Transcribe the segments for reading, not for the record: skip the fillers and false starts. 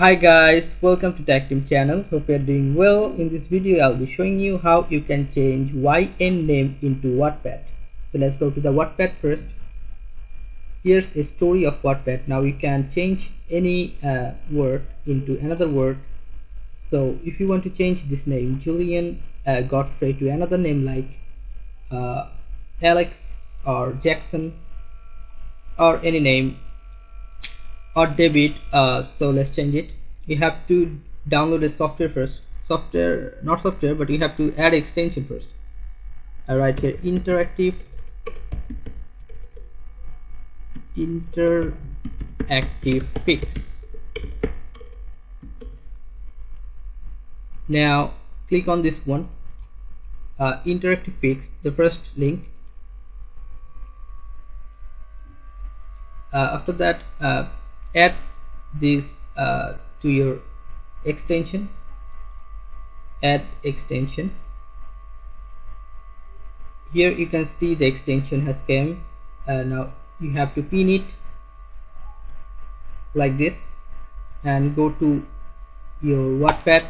Hi guys, welcome to Tactim channel. Hope you're doing well. In this video I'll be showing you how you can change YN name into Wattpad. So let's go to the Wattpad first. Here's a story of Wattpad. Now you can change any word into another word. So if you want to change this name Julian Godfrey to another name like Alex or Jackson or any name, or David, so let's change it. You have to download a software first, but you have to add extension first. I write here interactive fix. Now click on this one, interactive fix, the first link. After that, add this to your extension, add extension. Here you can see the extension has come. Now you have to pin it like this and go to your Wattpad.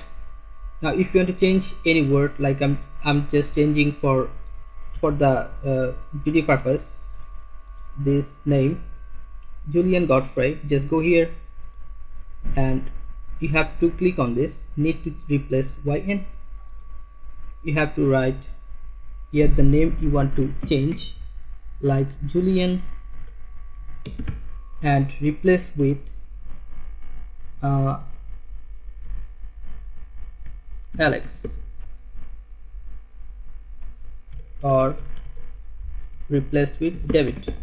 Now if you want to change any word, like I'm just changing for the video purpose this name Julian Godfrey, just go here and you have to click on this, need to replace YN. You have to write here the name you want to change, like Julian, and replace with Alex or replace with David.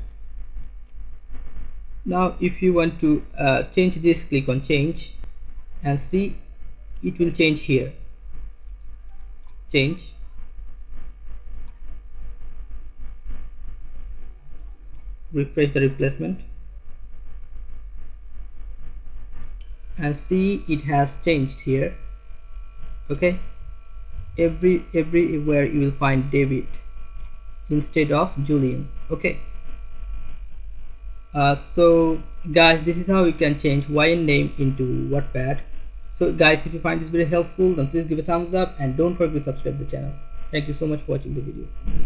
Now if you want to change this, click on change and see it will change here, change. Refresh the replacement and see it has changed here. Okay, everywhere you will find David instead of Julian. Okay. So guys, this is how you can change YN name into Wattpad. So guys, if you find this video helpful, then please give a thumbs up and don't forget to subscribe to the channel. Thank you so much for watching the video.